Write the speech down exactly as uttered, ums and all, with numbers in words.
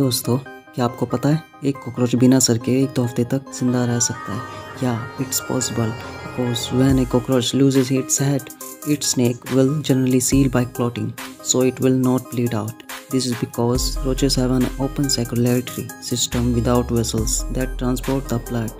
दोस्तों, क्या आपको पता है एक कॉकरोच बिना सर के एक दो हफ्ते तक जिंदा रह सकता है? या it's possible because when a cockroach loses its head, its neck will generally seal by clotting, so it will not bleed out. This is because roaches have an open circulatory system without vessels that transport the blood.